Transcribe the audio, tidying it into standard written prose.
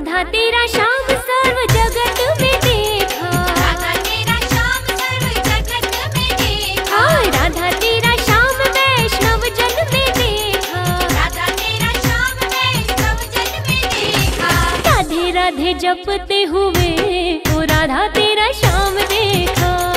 राधा तेरा श्याम सर्व जगत में देखा, राधा तेरा श्याम सर्व जगत में देखा, राधा तेरा श्याम वैष्णव जन में देखा, राधा तेरा श्याम वैष्णव जन में देखा। राधे राधे जपते हुए ओ राधा तेरा श्याम देखा।